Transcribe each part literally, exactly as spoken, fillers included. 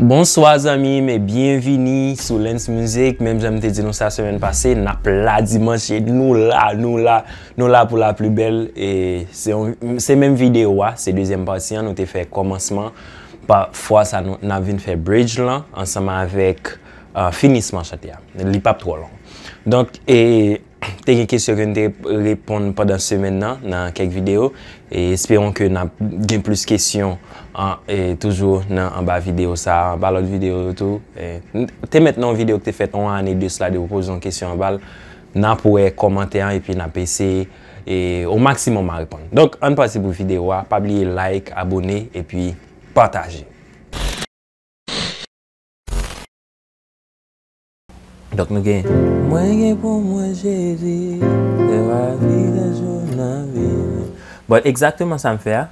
Bonsoir amis, mais bienvenue sur Lins Music. Même j'aime te dire nous ça semaine passée, n'a pas dimanche nous là, nous là, nous là pour la plus belle et c'est même vidéo là, c'est deuxième partie, nous t'ai fait commencement parfois ça nous n'a vinn faire bridge là ensemble avec euh, finissement chanter. Il pas trop long. Donc et t'as des questions que nous répondre pendant semaine là dans quelques vidéos et espérons que n'a gain plus questions. Ah, et toujours dans en bas vidéo ça en bas l'autre vidéo tout tu maintenant vidéo que tu fait en année de cela de vous poser une question en bas n'a pourrait commenter et puis n'a P C et au maximum à répondre. Donc on passe pour vidéo, pas oublier like, abonner et puis partager. Donc nous gain moi gain pour moi Jésus c'est ma vie de jour la vie. Bon exactement ça me fait.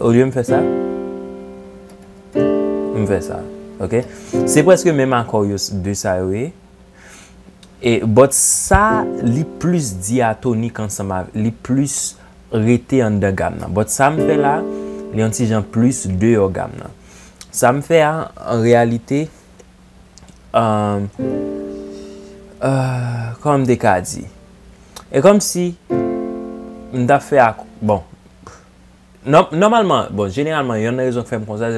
Au lieu de me faire ça, je me fais ça. Ok? C'est presque même encore de ça, oui. Et but ça, li plus diatonique ensemble, li plus rété en de gamme. But ça me fait là, li anti jan plus de en gamme. Ça me fait en réalité, euh, euh, comme des cas dit. Et comme si, m'da fait à, bon. Normalement, bon, généralement, il y a une raison que je fais le concert,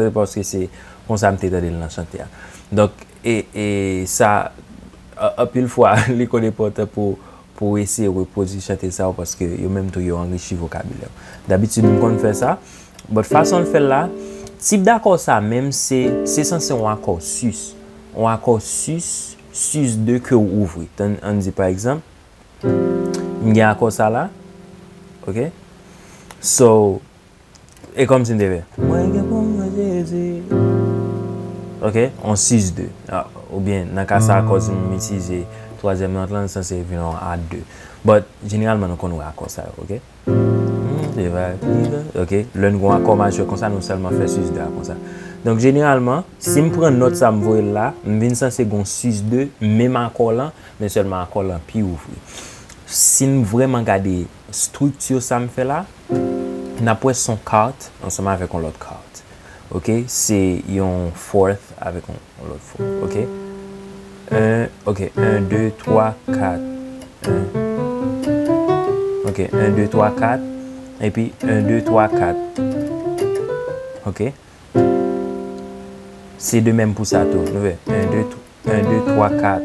c'est parce que c'est comme ça que je suis en chanter. Donc, et, et ça, à une fois, les connaissent pour, pour essayer de reproduire chanter ça parce que yo même tout yo enrichi vocabulaire. D'habitude, on fait ça, mais de façon de faire là, type d'accord ça, même c'est censé un accord sus. Un accord sus, sus de que vous ouvrez. On dit par exemple, il y a un accord ça là, ok? So, et comme c'est devait. Ok, on six deux. Ah, ou bien, dans le cas ça, quand on utilise troisième note, là, c'est venir en A deux. Mais généralement, on connaît accord ça, ok? Ok, l'un grand accord majeur comme ça, nous seulement fait six deux comme ça. Donc, généralement, si je prends une note, ça me voit là, je viens sans second six deux, même accord là, mais seulement accord là, puis ouvrir. Si je vraiment regarder structure ça me fait là, n'a pas son carte ensemble avec l'autre carte. OK, c'est un fourth avec l'autre fourth. OK. un OK, un deux trois quatre. OK, un deux trois quatre et puis un deux trois quatre. OK. C'est de même pour ça tout. un deux trois quatre.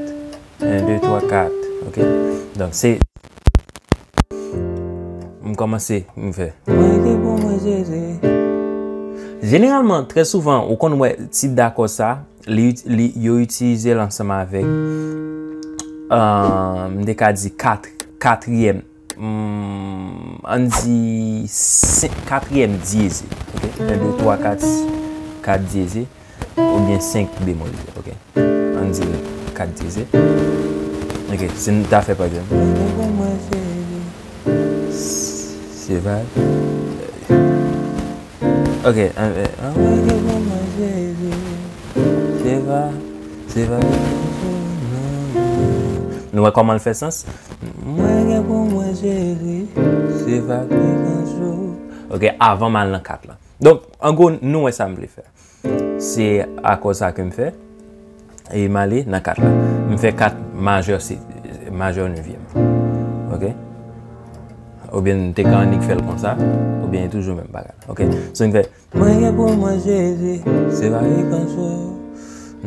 un deux trois quatre. OK. Donc c'est commencer, me fait. Généralement, très souvent, au qu'on voit type d'accord ça, ils utilisent l'ensemble avec euh, des cas dit quatre, quatrième, mm, on dit cinq, quatrième dièse, ok, un, deux, trois, quatre, quatre dièse, ou bien cinq bémol, ok, on dit quatre dièse, ok, c'est tout à fait par exemple. C'est vrai. Ok. C'est vrai. C'est vrai. Nous voyons comment elle fait sens. C'est vrai. Ok. Avant mal dans quatre là. Donc, en gros, nous, ça me fait. C'est à cause ça que je fais. Et malé dans quatre là. Je fais quatre majeurs, majeur neuvième. Ok. Ou bien t'es quand on fait comme ça, ou bien toujours même bagarre. Ok, so on fait. Moi pour moi Jésus, c'est vrai quand je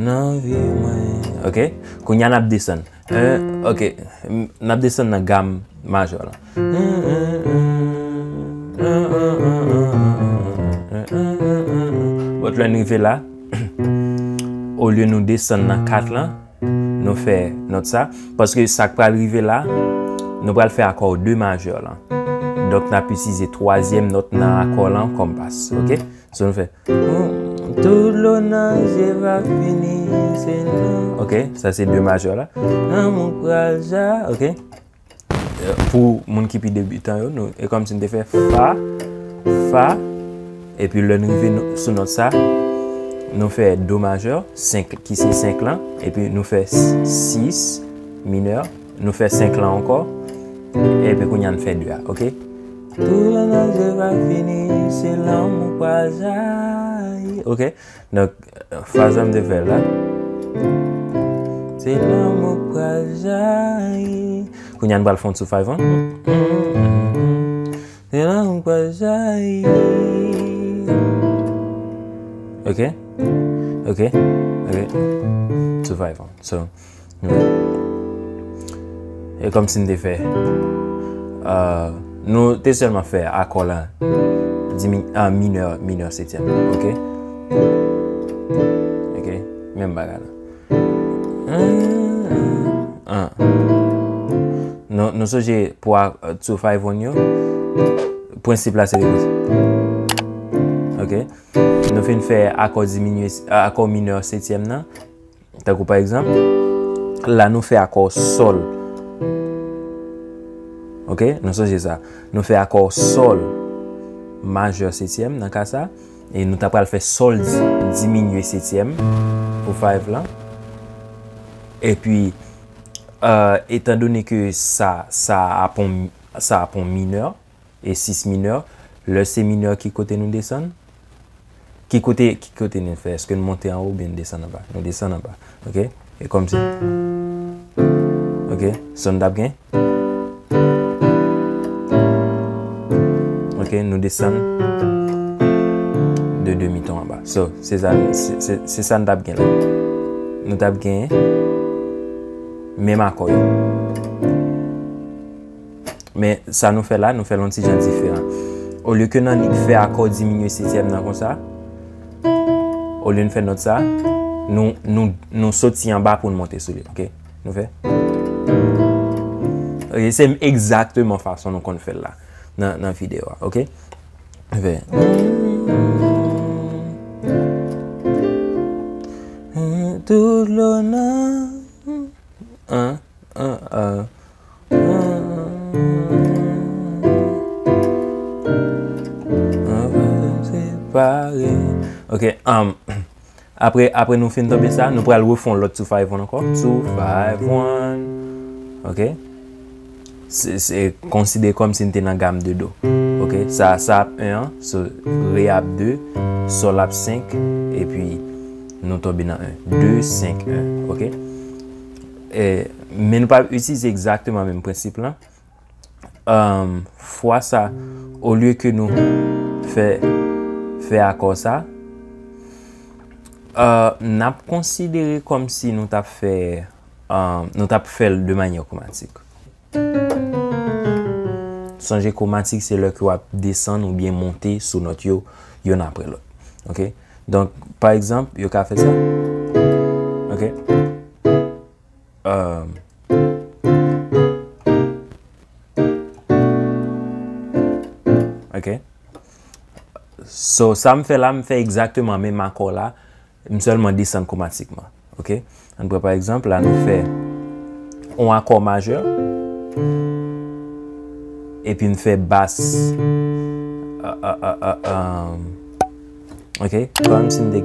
n'en vis moins. Ok, qu'on y a n'abdescend. Ok, n'abdescend dans gamme majeure là. Votre niveau là, au lieu nous descendre dans quatre là, nous fait notre ça, parce que ça peut arriver là. Nous allons faire accord deux majeurs là. Donc, nous allons utiliser la troisième note dans l'accord là comme basse. Ok? So, nous fait. Tout l'honneur, je vais finir, c'est nous. Ok? Ça, c'est deux majeurs là. Ok? Pour les gens qui sont débutants, nous, et comme si nous fait Fa, Fa, et puis le nouveau sur notre ça, nous fait Do majeur, cinq, qui c'est cinq là, et puis nous fait six mineur, nous fait cinq là encore. Et puis, on fait deux. Ok? Tout bagage va finir, c'est l'homme ou pas jaillir. Ok, donc, phrase de faire là. C'est l'homme ou pas jaillir. Quand il y a une balle fond sous five ans. C'est l'homme ou pas jaillir. Ok, ok, ok. Sous five ans. So, ouais. Et comme si on devait faire. Euh, nous t'es seulement fait à collant en mineur mineur septième, ok, ok, même bagarre. Ah, non, nous sommes pour to five on yo. Principe là c'est l'écoute, ok. Nous faisons faire accord diminué, accord mineur septième là. T'as par exemple, là nous faisons accord sol. Ok, nous sommes ça. Nous faisons accord sol majeur septième dans le cas ça. Et nous t'apprenons à faire sol diminué septième pour five là. Et puis, euh, étant donné que ça, ça a pont, ça a pont mineur et six mineur, le C mineur qui côté nous descend, qui côté, qui côté nous fait, est-ce que nous montons en haut ou bien nous descendons en bas? Nous descendons en bas. Ok, et comme ça. Ok, son d'ab gain. Okay, nous descendons de demi-ton en bas. So, c'est ça, c'est ça nous avons gagné. Nous avons gagné même accord. Mais ça nous fait là, nous faisons un petit genre différent. Au lieu que nous faisons accord diminué septième comme ça, au lieu de faire notre ça, nous nous nous sautons en bas pour nous monter sur lui. Ok, nous faisons. C'est exactement la façon dont on fait là. Dans la vidéo, ok? Fait. Tout l'honneur. Un, un, un. Ok, um, après, après nous finissons tomber ça, nous pourrons refaire l'autre sous five one encore. Sous five one. Ok? C'est considéré comme si c'était dans la gamme de Do. Ok, ça, ça un, so, Ré deux, Sol cinq, et puis nous tombons dans un. deux, cinq, un. Ok? Et, mais nous ne pouvons pas utiliser exactement le même principe là. Um, fois ça, au lieu que nous fassions accord ça, euh, nous avons considéré comme si nous avons fait, um, nous avons fait de manière chromatique. Songez chromatique c'est le qui va descendre ou bien monter sur notre yo, yon après l'autre. Ok? Donc, par exemple, yo ka fait ça. Ok? Um. Ok? So, ça me fait là, me fait exactement même accord là, seulement descendre chromatiquement. Ok? On peut par exemple, là, nous fait un accord majeur. Et puis me fait basse. Uh, uh, uh, um. Ok? Comme si nous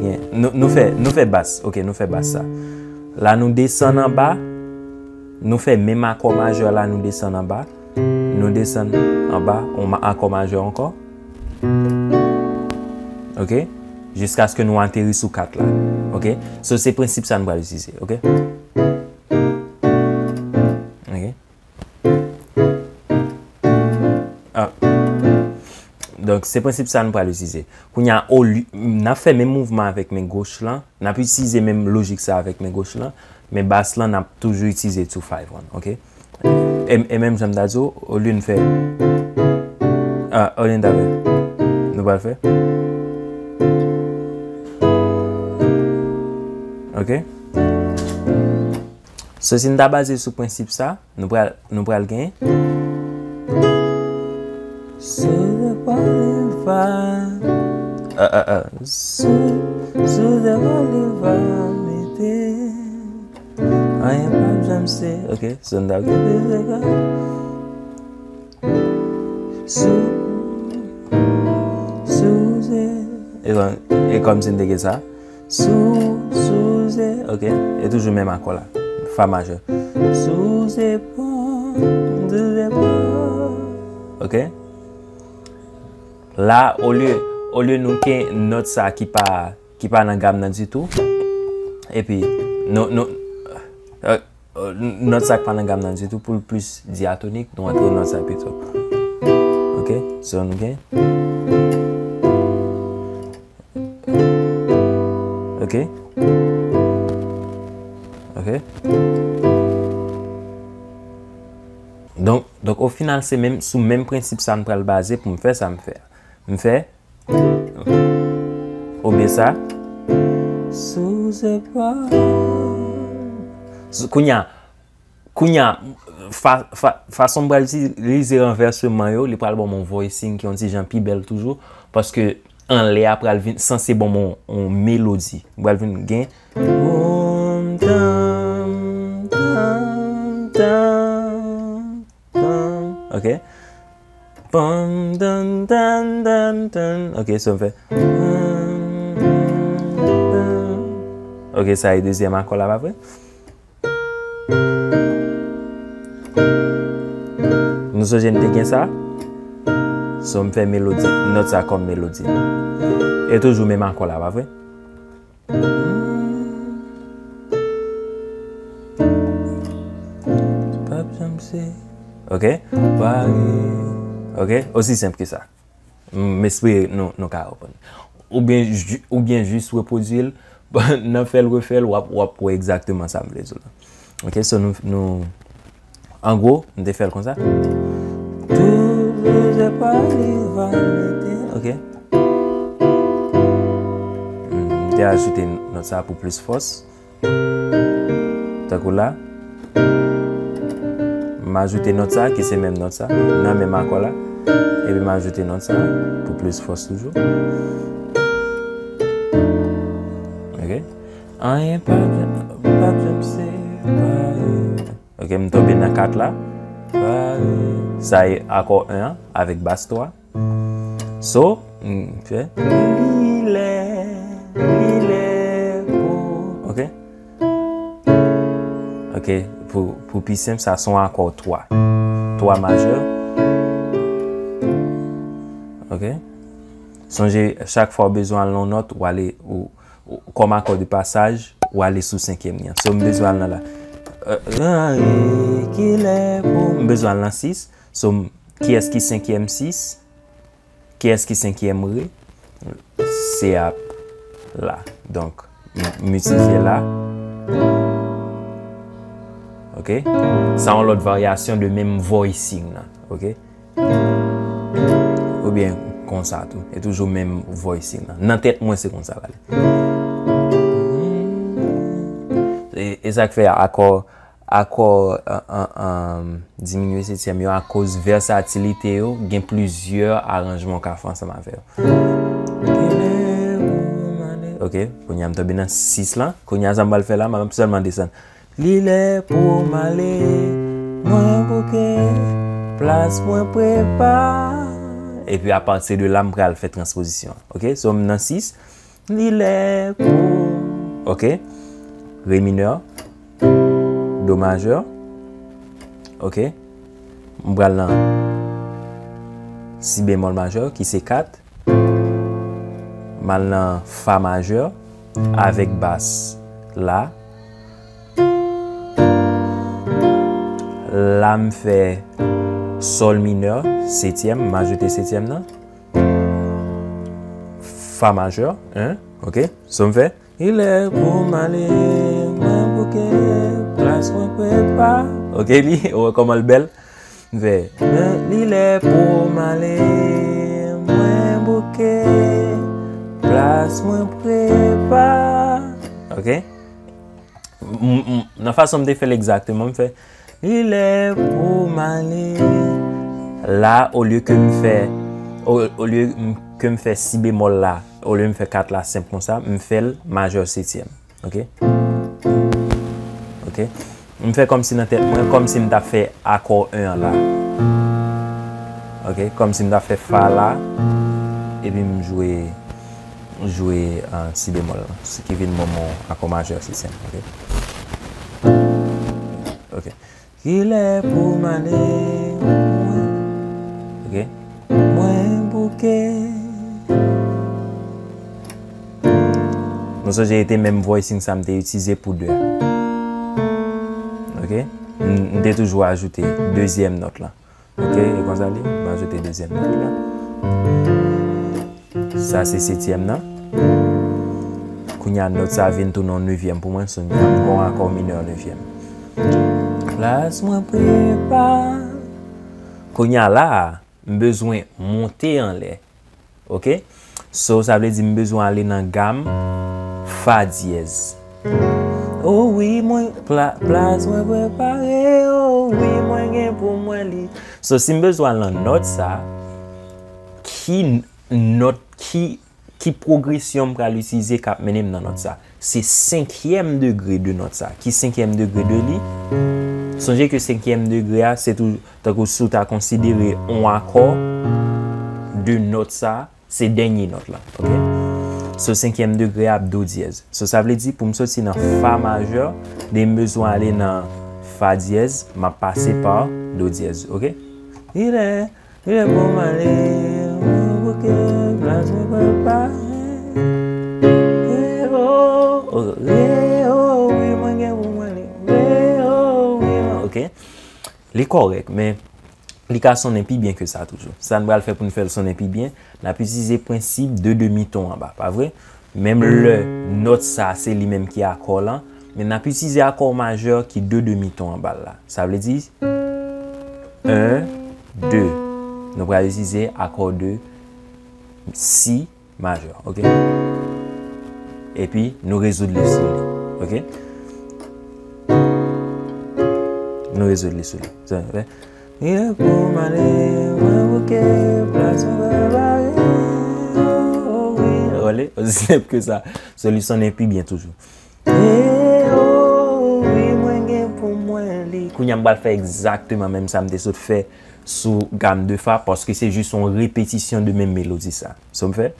nous fait nous fait basse. Ok, nous fait basse ça. Là nous descendons en bas. Nous fait même accord majeur là, nous descendons en bas. Nous descendons en bas, on a accord majeur encore. Ok? Jusqu'à ce que nous atterrissions sous quatre là. Ok? So c'est principe ça nous va utiliser. Ok? Donc, c'est principe ça nous va l'utiliser. Quand on a fait le même mouvement avec mes gauches là, on a pu utiliser la même logique ça avec mes gauches là, mais basse là, on a toujours utilisé tout five one, ok? Et, et même, j'aime d'azo, au lieu de faire. Ah, au lieu de faire. Nous va le faire. Ok? Ceci nous a basé sur le principe ça, nous va le gagner. Ok, sonda. Et comme c'est ça. Ok, et toujours même encore là. Fa majeur. Ok. Là, au lieu, au lieu de nous faire une note ça qui n'est pas dans la gamme du tout, et puis, nous, nous, euh, euh, note ça qui n'est pas dans la gamme du tout, pour le plus diatonique, nous entrons dans ça plutôt. Ok? So, nous okay? Ok? Ok? Donc, donc au final, c'est même sous le même principe ça me prend le basé pour me faire ça me faire. Me fait ou bien ça sous ce pas kounya kounya fa, fa, façon de utiliser renversement yo, il parle bon mon voicing qui on dit Jean Pibel toujours parce que en l'air après le censé bon mon on mélodie. On vinn gain ok. Ok, ça fait. Ok, ça est deuxième accord là après. Nous sommes bien ça. Ça me fait mélodie, note ça comme mélodie. Et toujours même accord là après. Ok? Ok? Aussi simple que ça. Mais c'est non, non, ou bien, ou bien juste reproduire, non, faire le refaire, ou pour exactement ça. Ok? So, nous, nous, en gros, nous faisons comme ça. Ok? Nous avons ajouté notre ça pour plus force. D'accord là? M'ajouter note ça qui c'est même note ça non même accord là et puis m'ajouter note ça pour plus force toujours. Ok, un pas pas pas ok me tomber dans quatre là ça est accord un avec basse trois so fait il est il est beau ok ok Pour, pour plus simple, ça sonne encore trois. trois majeurs. Ok? Songez chaque fois besoin de l'on note ou aller ou, ou, comme accord de passage ou aller sous cinquième lien. So, besoin de là. Euh, besoin de la six. So, qui est-ce qui cinquième six? Qui est-ce qui cinquième ré? C'est là. Donc, multiplier là. Ok? Ça, on l'autre variation de même voicing. Là. Ok? Ou bien, comme ça, tout. Et toujours même voicing. Dans tête, moi, c'est comme ça. Et, et ça fait accord, accord, euh, euh, euh, diminuer septième yo à cause versatilité. Il y a plusieurs arrangements qu'à faire ensemble avec. Ok? Quand il y a un peu dans six là, quand il y a un peu de là, je vais seulement descendre. L'île est pour m'aller, moi bouquet, place moi prépare. Et puis à partir de là, je vais faire transposition. Ok, sommes dans six. L'île est pour. Ok, ré mineur, do majeur. Ok, je vais aller dans si bémol majeur qui c'est quatre. Maintenant, fa majeur avec basse là. Là, je fais sol mineur, septième, majorité septième, non? Fa majeur, hein? Ok? Ça me fait. Il est pour m'aller, moi bouquet, place moi prépa. Ok, li? Ou comme elle belle? Je fais. Il est pour m'aller, moi bouquet, place moi prépa. Ok? La façon de faire exactement, je fais. Il est pour m'aller. Là, au lieu que me fait, au, au lieu que me fait si bémol là, au lieu me fait quatre là, simple comme ça, me fait le majeur septième. Ok? Ok? Me fait comme si tête, comme si me t'a fait accord un là. Ok? Comme si me t'a fait fa là, et puis me jouer, jouer en si bémol là, ce qui vient moment accord majeur septième. Ok? Ok. Il est pour m'aller, ok? Moi, bouquet, Nous sommes été même voicing ça m'était utilisé pour deux. OK? On a toujours ajouté deuxième note là. OK, et comme ça, on va ajouter deuxième note là. Ça c'est septième là. Quand il y a une note ça vient tourner en neuvième pour moi, c'est un accord mineur neuvième. Laisse-moi préparer. Quand il y a là, besoin monter en l'air. OK? So, ça veut dire que j'ai besoin d'aller dans la gamme Fa dièse. Oh oui, moi, pla, place, moi, préparé. Oh oui, moi, j'ai pour moi. So, si j'ai besoin de la note, ça, qui note, qui, qui progression pour l'utiliser qui mène dans la note, ça, c'est cinquième degré de note, ça. Qui cinquième degré de li? Songez que cinquième degré, c'est tout, tu as considéré un accord de note, ça. C'est dernière note là, OK? Ce cinquième degré à do dièse. So, ça veut dire pour me sortir dans Fa majeur, j'ai besoin d'aller dans Fa dièse, m'a passé par do dièse, OK? Il est, il est bon malé, OK, place me préparer. Oh, oh, oui, moi j'ai bon malé, oh, oui, OK? Les correct, mais les cas sonnent plus bien que ça toujours. Ça ne va le faire pour nous faire sonner plus bien. On a pu utiliser le principe de demi-ton en bas, pas vrai? Même le note ça, c'est lui-même qui est accord là. Mais on a pu utiliser accord majeur qui est deux demi-tons en bas là. Ça veut dire un, deux. Nous allons utiliser accord de Si majeur, OK? Et puis, nous résoudre les soleils, OK? Nous résoudre les soleils. Il pour m'aller, moi, ok, place, on va barrer, oh, oui. Allez, aussi simple que ça. Solution n'est plus bien toujours. Eh, oh, oui, moi, j'ai pour moi, les. Kounyam va le faire exactement même ça, me déçoit de faire sous gamme de Fa, parce que c'est juste une répétition de même mélodie, ça. Ça me fait?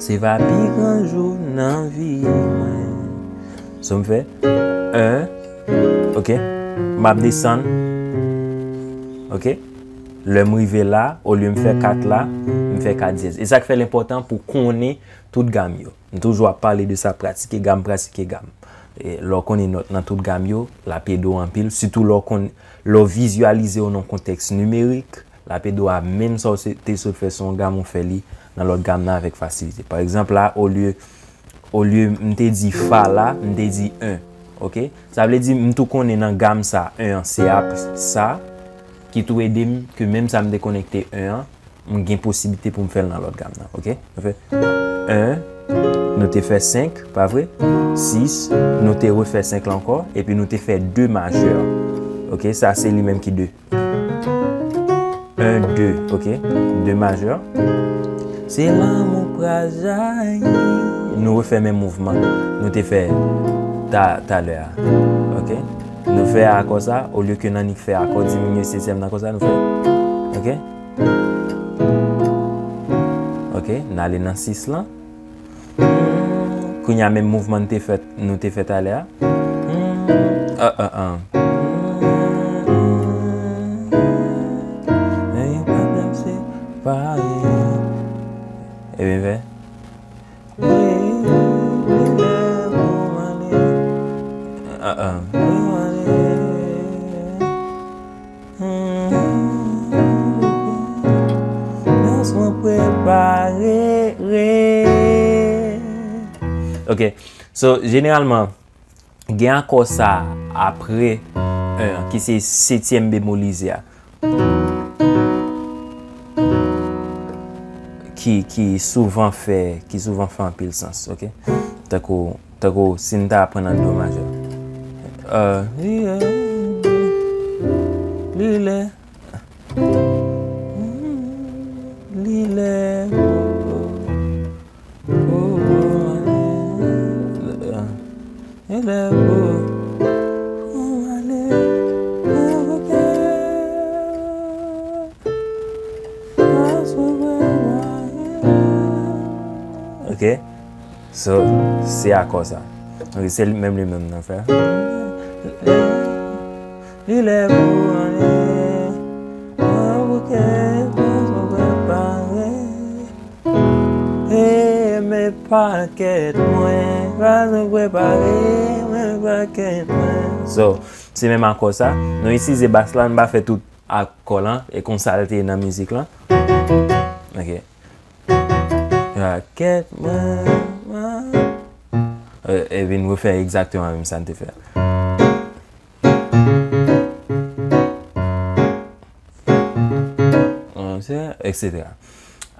C'est va pire qu'un jour, non, vie, ça me fait? Un, ok, m'a descendre. OK? Le m'rivé là, au lieu de me faire quatre là, me faire quatre dièse. Et ça fait l'important pour qu'on ait toute gamme. On toujours parler de ça, pratiquer gamme, pratiquer gamme. Et lorsqu'on est dans toute gamme, la pédo en pile, surtout lorsqu'on l'a visualisé dans le contexte numérique, la pédo a même sorti de faire son gamme, on fait dans l'autre gamme là avec facilité. Par exemple, là, au lieu, au lieu, on te dit Fa là, on te dit un. OK? Ça veut dire qu'on est dans gamme ça, un en C A, ça. Qui tout aide que même ça me déconnecter un, on gain possibilité pour me faire dans l'autre gamme là, OK? On fait un, nous te fait cinq, pas vrai? six, nous te refait cinq là encore et puis nous te fait deux majeurs. OK? Ça c'est lui même qui deux. un deux, OK? deux majeurs. C'est l'amour prajaï. Nous refait même mouvement. Nous te fait ta ta l'heure. OK? Nous faisons accord ça, au lieu que nous faisons accord diminuer septième dans ça, nous faisons. OK? OK? Nous allons dans six là. Quand il y a même mouvement, nous te fait aller là. Ah ah ah. Et bien, fait. Ah ah. OK. So, généralement, il y a encore ça après un qui c'est septième bémolisé. Qui, qui souvent fait qui souvent fait un pile sens, OK? Tako tako sinta apprendre do majeur. Euh lile lile OK? So, c'est à cause ça. Donc, c'est même le même affaire. Il est beau, il est beau, So, c'est même encore ça. Nous ici, c'est basse là, on va faire tout à collant et qu'on salte dans la musique là. Ok. Raquette, et bien, nous faire exactement la même chose que faire. Etc.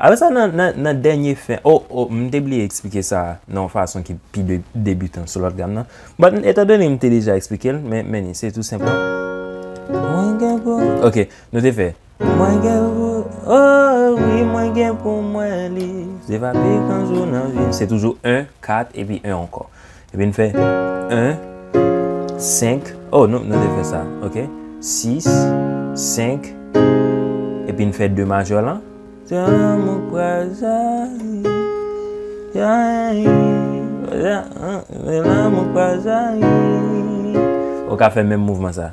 Alors ça, dans dernier fin, oh, oh, je oublié expliquer ça de façon qui est plus débutant sur l'autre gamme. Mais étant donné que je t'ai déjà expliqué, mais c'est tout simple. Ok, nous t'ai fait. Oh oui, moi gain pour moi, c'est toujours un, quatre et puis un encore. Et puis nous fait un, cinq, oh non, nous t'ai fait ça, ok? six, cinq, et puis nous fait deux majeurs là. On va faire le même mouvement ça.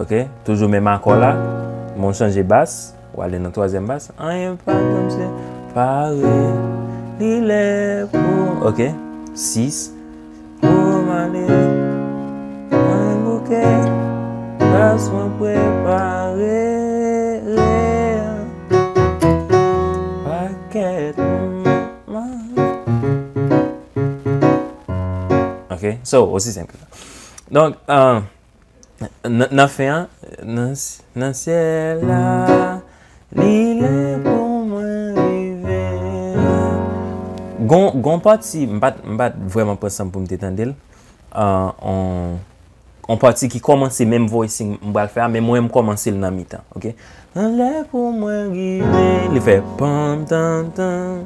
Ok, toujours même accord là. Mon changer basse. On va aller dans la troisième basse. Ok, six. Ok, so aussi simple. Donc, euh, n'a fait un, n'a c'est là, l'île pour moi vivre. Gon, gon parti, m'bat, m'bat vraiment pas simple pour me détendre. Euh, on On partie qui commence même voicing, on va le faire, mais moi je commence le mi-temps. Ok? Il fait pam tan tan.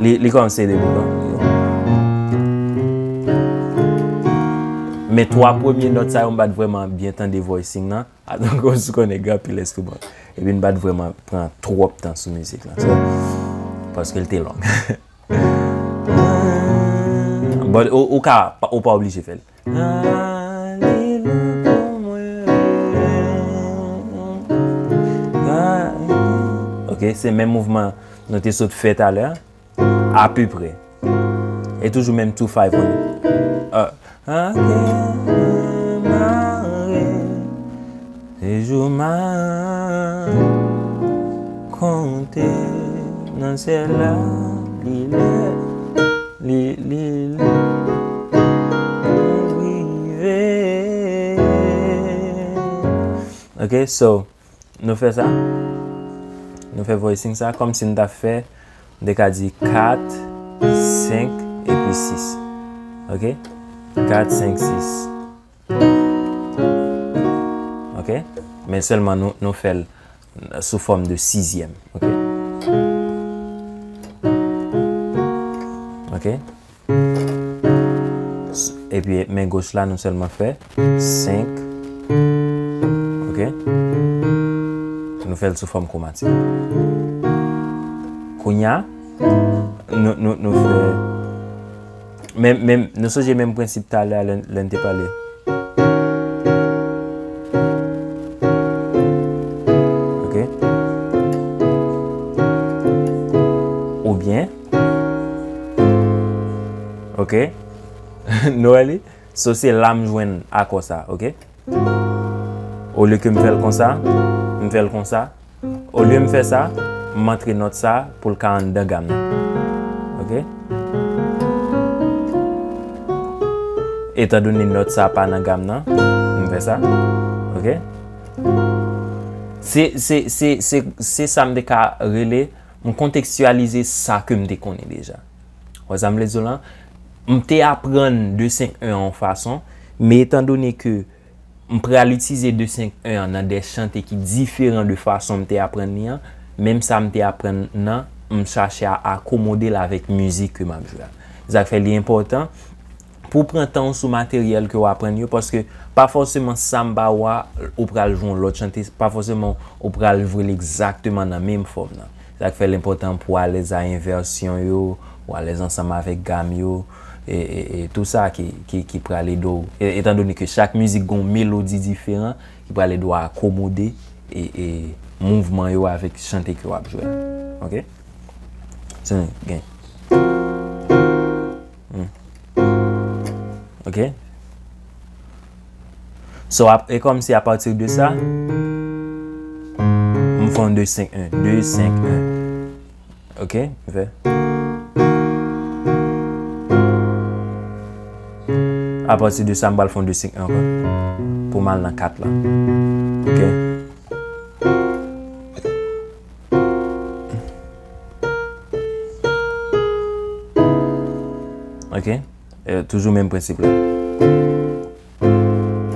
Il commence le bout. Mais trois premières notes, on va vraiment bien tendre voicing. Donc on se connaît grave et l'instrument. Et puis on va vraiment prendre trop de temps sur la musique. Parce qu'elle était longue. Mais au cas, on n'est pas obligé de faire. Ok, c'est le même mouvement que nous avons fait tout à l'heure. À peu près. Et toujours même deux cinq. Et je m'en compte dans celle-là. L'île privée. Ok, so, nous faisons ça. Nous faisons voicing ça comme si nous avons fait des cas dit quatre, cinq et puis six. Ok? quatre, cinq, six. Ok? Mais seulement nous, nous faisons sous forme de sixième. Ok? Ok? Et puis, main gauche là, nous seulement fait cinq. Ok? Nous faisons sous forme chromatique. Kounya, nous, nous, nous faisons. Même, même, nous sommes le même principe tout à l'heure, l'un de parler. Ok? Ou bien. Ok? Noël, so c'est l'âme joine à quoi ça, ok? Au lieu que je fais comme ça, je fais comme ça. Au lieu de faire ça, je montre notre ça pour le cas de gamme. Ok? Étant donné notre ça pas dans gamme, je fais ça. Ok? C'est ça que je relais, je contextualise ça que je connais déjà. Vous avez les là? M'te apprendre deux cinq un en façon, mais étant donné que m'pré l'utiliser deux cinq un dans des chantés qui différents de façon m'te apprendre, même ça m'te apprendre non, m'chercher à accommoder là avec musique que m'a joué. Ça fait l'important pour prendre temps sur matériel que vous apprenez parce que pas forcément samba wa ou pral jouer l'autre chanté, pas forcément ou pral jouer exactement dans même forme là. Ça fait l'important pour aller à inversion yo, ou aller ensemble avec gamme yo. Et, et, et tout ça qui, qui, qui prend les dos. Et, étant donné que chaque musique a une mélodie différente, qui va les doigts accommoder et, et mouvement yo avec chanter que vous avez joué. OK? C'est un gain. OK? So, et comme si à partir de ça, on fait deux cinq un, deux cinq un. OK? Fait. À partir de ça, on va faire deux cinq un encore. Pour mal dans quatre là. OK? OK? Euh, toujours même principe là.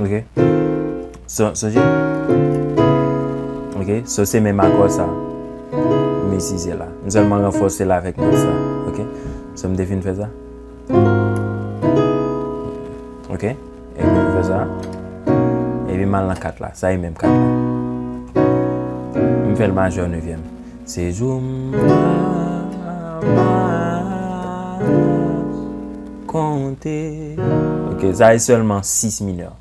OK? So, so, OK? So, c'est même accord ça. Mais si c'est là. Nous allons renforcer là avec nous ça. OK? Ça me définit faire ça. OK? Et puis on fait ça. Et puis mal dans quatre là. Ça est même quatre là. On fait le majeur neuvième. C'est jour. OK, ça est seulement six mineurs.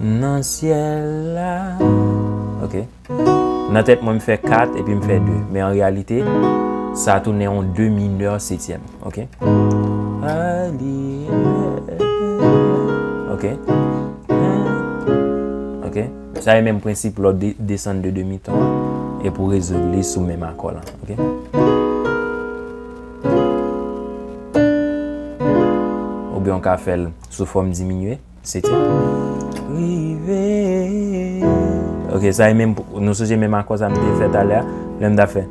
Dans ciel là. OK. Dans la tête, moi, je fais quatre et puis je fais deux. Mais en réalité, ça tourne en deux mineurs septième. OK. OK. OK. Ça est même principe, l'autre descendre de demi-temps et pour résoudre les sous même accord là. OK. Donc à faire sous forme diminuée, c'était privé. OK, ça est même nous sommes même à quoi ça me fait à l'air, l'homme d'affaires.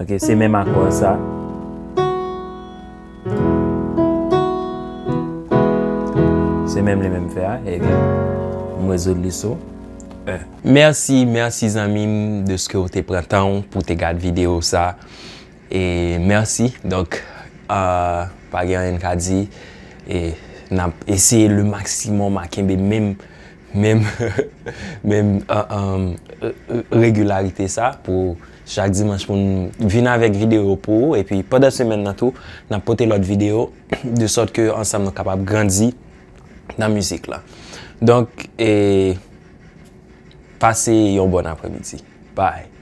OK, c'est même à quoi ça. C'est même les mêmes faire et on résoudre les sauts. Merci, merci amis de ce que vous avez pris le temps pour te garder vidéo ça et merci donc euh, pas rien qu'à dire et n'a essayé le maximum à kembe même même même euh, euh, régularité ça pour chaque dimanche pour venir avec vidéo pour et puis pendant semaine dans tout n'a porté l'autre vidéo de sorte que ensemble nous capable grandir dans la musique là. Donc et passez un bon après-midi. Bye.